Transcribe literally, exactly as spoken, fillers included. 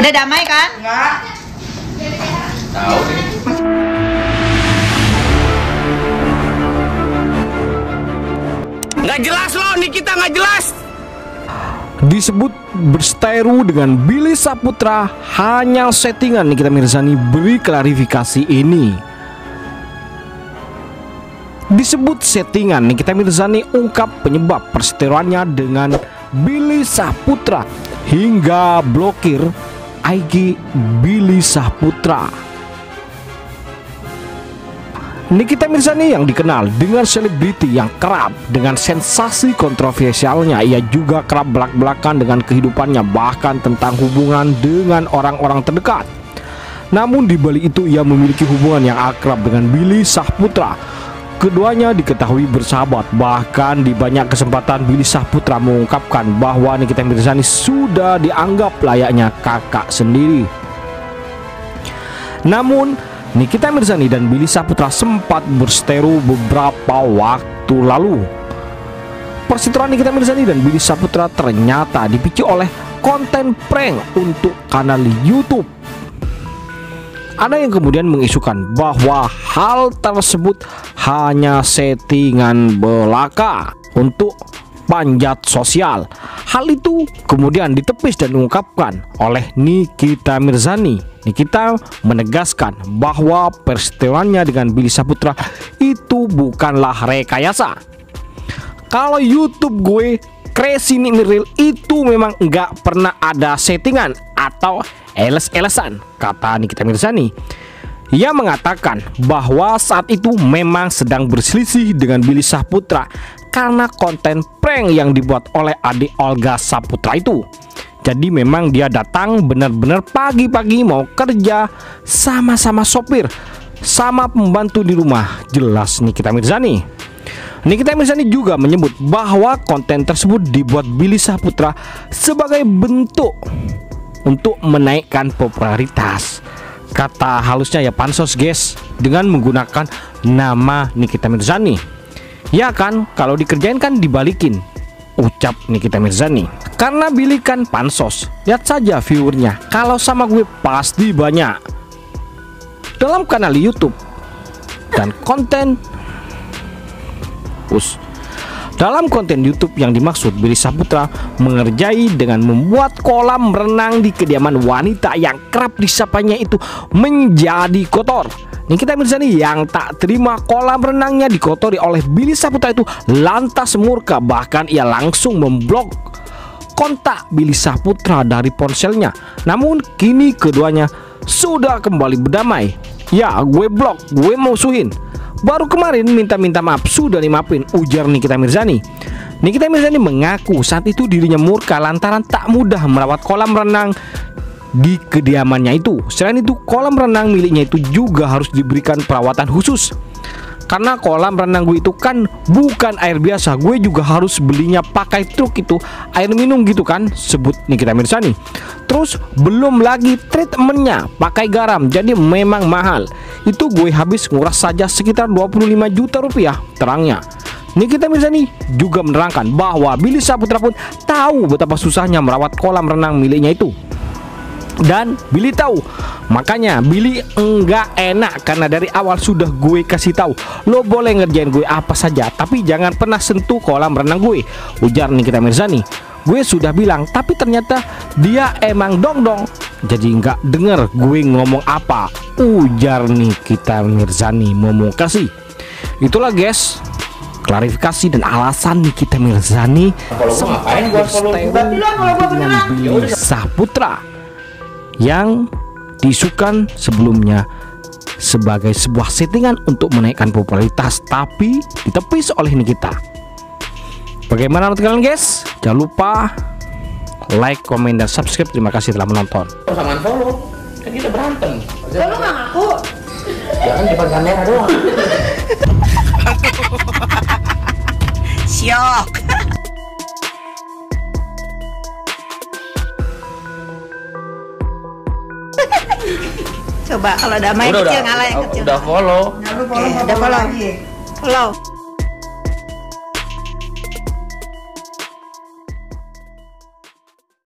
Udah damai kan? Enggak. Tahu deh. Nggak jelas loh, Nikita nggak jelas. Disebut berseteru dengan Billy Syahputra hanya settingan, Nikita Mirzani beri klarifikasi ini. Disebut settingan, Nikita Mirzani ungkap penyebab perseteruannya dengan Billy Syahputra hingga blokir I G Billy Syahputra. Nikita Mirzani yang dikenal dengan selebriti yang kerap dengan sensasi kontroversialnya, ia juga kerap belak-belakan dengan kehidupannya, bahkan tentang hubungan dengan orang-orang terdekat. Namun di balik itu ia memiliki hubungan yang akrab dengan Billy Syahputra. Keduanya diketahui bersahabat, bahkan di banyak kesempatan Billy Syahputra mengungkapkan bahwa Nikita Mirzani sudah dianggap layaknya kakak sendiri. Namun Nikita Mirzani dan Billy Syahputra sempat berseteru beberapa waktu lalu. Perseteruan Nikita Mirzani dan Billy Syahputra ternyata dipicu oleh konten prank untuk kanal YouTube. Ada yang kemudian mengisukan bahwa hal tersebut hanya settingan belaka untuk panjat sosial. Hal itu kemudian ditepis dan diungkapkan oleh Nikita Mirzani. Nikita menegaskan bahwa perseteruannya dengan Billy Syahputra itu bukanlah rekayasa. Kalau YouTube gue Crazy Nik Miril itu memang nggak pernah ada settingan atau eles-elesan, kata Nikita Mirzani. Ia mengatakan bahwa saat itu memang sedang berselisih dengan Billy Syahputra karena konten prank yang dibuat oleh adik Olga Syahputra itu. Jadi memang dia datang benar-benar pagi-pagi mau kerja, sama-sama sopir, sama pembantu di rumah, jelas Nikita Mirzani. Nikita Mirzani juga menyebut bahwa konten tersebut dibuat Billy Syahputra sebagai bentuk untuk menaikkan popularitas. Kata halusnya ya pansos guys, dengan menggunakan nama Nikita Mirzani. Ya kan, kalau dikerjain kan dibalikin, ucap Nikita Mirzani. Karena Billy kan pansos, lihat saja viewernya, kalau sama gue pasti banyak. Dalam kanal YouTube dan konten Us. Dalam konten YouTube yang dimaksud, Billy Syahputra mengerjai dengan membuat kolam renang di kediaman wanita yang kerap disapanya itu menjadi kotor. Nikita Mirzani yang tak terima kolam renangnya dikotori oleh Billy Syahputra itu lantas murka, bahkan ia langsung memblok kontak Billy Syahputra dari ponselnya. Namun kini keduanya sudah kembali berdamai. Ya gue blok, gue mau suhin. Baru kemarin minta-minta maaf, sudah dimaafin, ujar Nikita Mirzani. Nikita Mirzani mengaku saat itu dirinya murka lantaran tak mudah merawat kolam renang di kediamannya itu. Selain itu, kolam renang miliknya itu juga harus diberikan perawatan khusus. Karena kolam renang gue itu kan bukan air biasa, gue juga harus belinya pakai truk itu, air minum gitu kan, sebut Nikita Mirzani. Terus belum lagi treatmentnya pakai garam, jadi memang mahal. Itu gue habis nguras saja sekitar dua puluh lima juta rupiah, terangnya. Nikita Mirzani juga menerangkan bahwa Billy Syahputra pun tahu betapa susahnya merawat kolam renang miliknya itu. Dan Billy tahu, makanya Billy enggak enak karena dari awal sudah gue kasih tahu, lo boleh ngerjain gue apa saja, tapi jangan pernah sentuh kolam renang gue, ujar Nikita Mirzani. Gue sudah bilang, tapi ternyata dia emang dong-dong, jadi enggak denger gue ngomong apa, ujar Nikita Mirzani memungkasi. Itulah guys, klarifikasi dan alasan Nikita Mirzani sampai dengan Billy Syahputra yang diisukan sebelumnya sebagai sebuah settingan untuk menaikkan popularitas, tapi ditepis oleh Nikita. Bagaimana menurut kalian guys? Jangan lupa like, komen, dan subscribe. Terima kasih telah menonton. Sama solo, kan kita berantem. Solo nggak ngaku. Jangan di depan kamera doang. Syok. Coba kalau damai udah, kecil udah, ngalah yang udah, kecil. Udah follow. Udah follow. Udah follow. Follow.